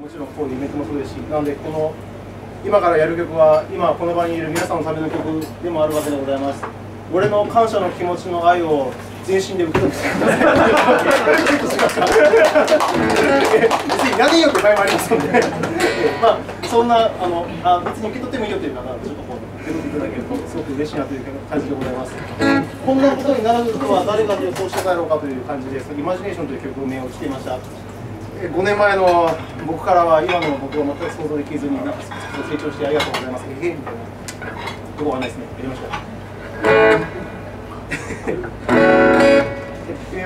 もちろんこういうイベントもそうですし、なのでこの今からやる曲は今この場にいる皆さんのための曲でもあるわけでございます。俺の感謝の気持ちの愛を全身で受け取ってください。何よく会話ありますのでまあそんな別に受け取ってもいいよという方はちょっとこう受け取っていただけるとすごく嬉しいなという感じでございます。こんなことになるのは誰が予想して帰ろうかという感じで「イマジネーション」という曲を名をつけました。5年前の僕からは今の僕を全く想像できずに、なんか成長してありがとうございます。へへみたいなとこはないですね。やりましょう。やってみ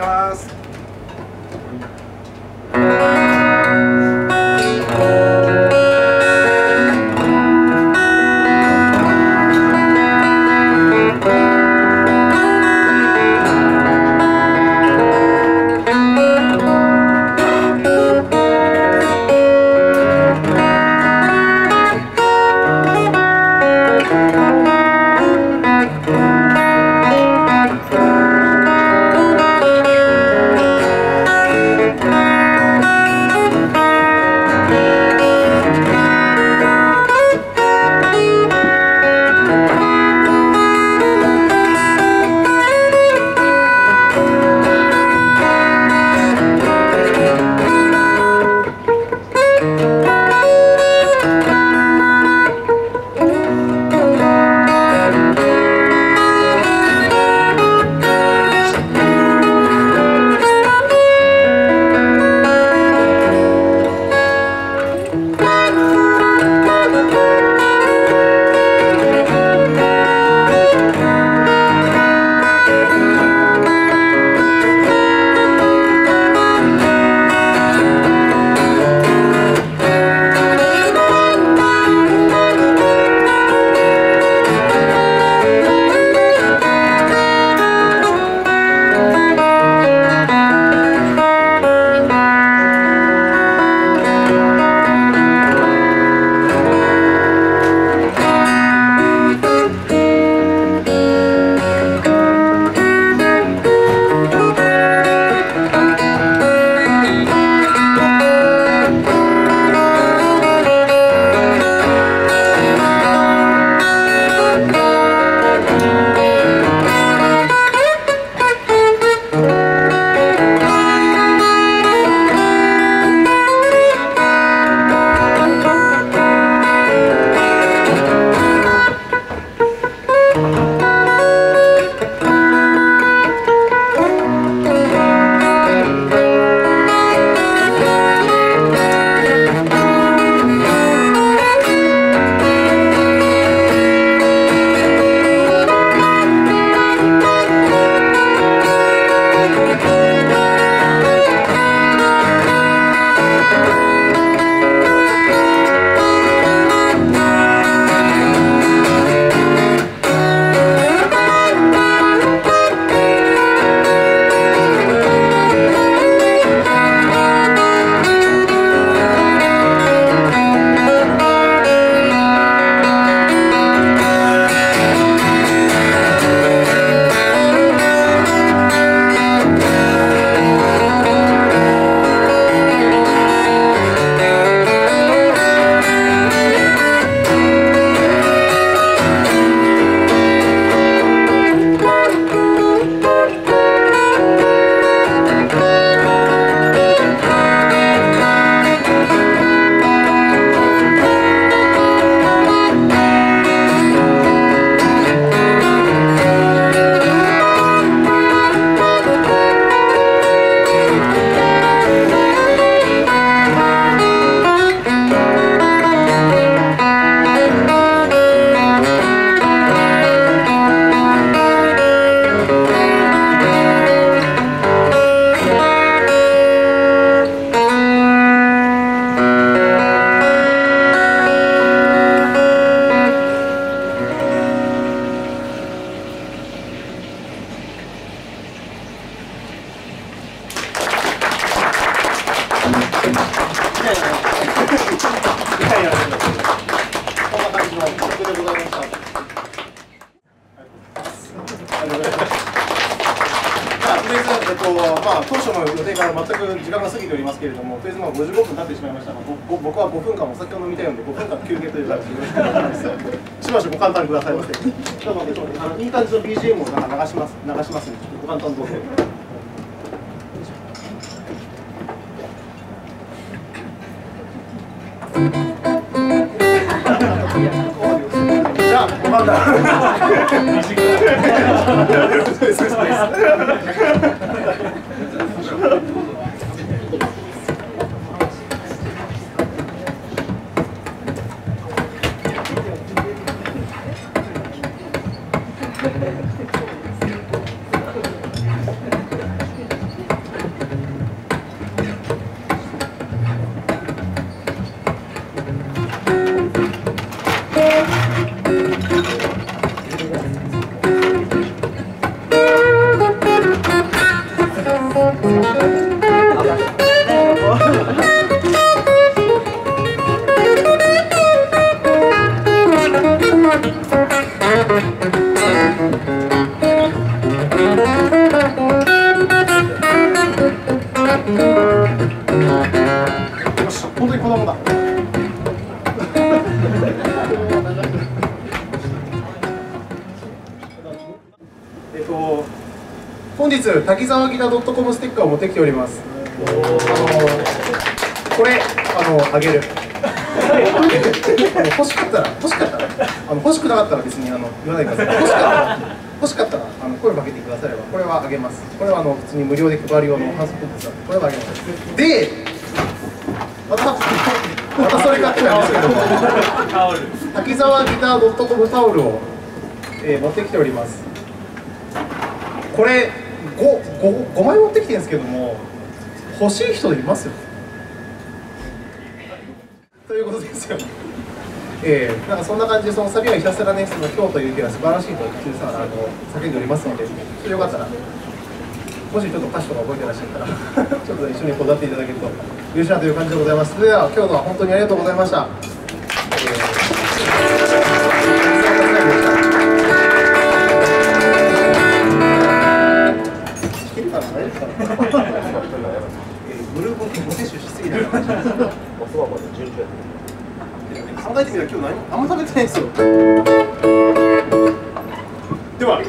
ます。まあ、当初の予定から全く時間が過ぎておりますけれども、とりあえずまあ55分経ってしまいましたが、僕は5分間お酒を飲みたいので、5分間休憩という形でよろしくお願いします。しばしご簡単くださいませ。なので、いい感じの BGM を流しますので、ご簡単どうぞ。じゃあ、ご簡単。本日、滝沢ギター .com ステッカーを持ってきております。これ、あげる。欲しかったら、欲しくなかったら別に言わないから、欲しかったら声かけてくだされば、これはあげます。これは普通に無料で配る用のハウスポップさんで、これはあげます。で、またそれ買ってたんですけども、滝沢ギター .com タオルを、持ってきております。これ5枚持ってきてるんですけども、欲しい人いますよということですよ。なんかそんな感じで、そのサビはひたすらね、その今日という日は素晴らしいというさ叫んでおりますので、よかったら、もしちょっと歌詞とか覚えてらっしゃったらちょっと一緒に踊っていただけると嬉しいなという感じでございます。それでは今日のは本当にありがとうございました。考えてみたら今日何あんま食べてないんですよ。では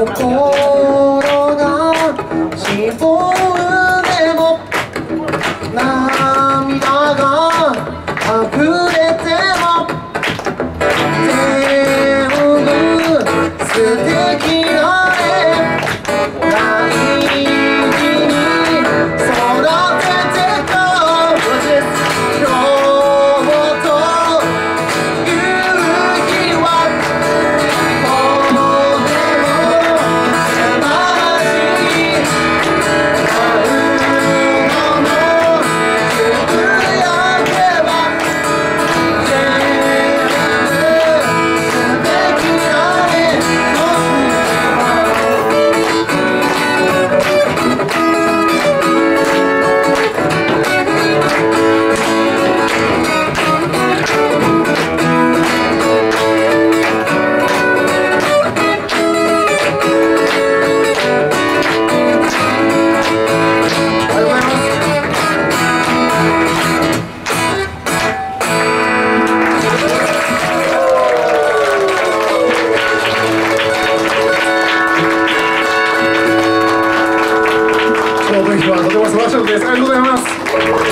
心がしぼんでも涙が溢れても全部素敵な絵大事に育ててこう。今日という日は今日の日はとても素晴らしいことです。ありがとうございます。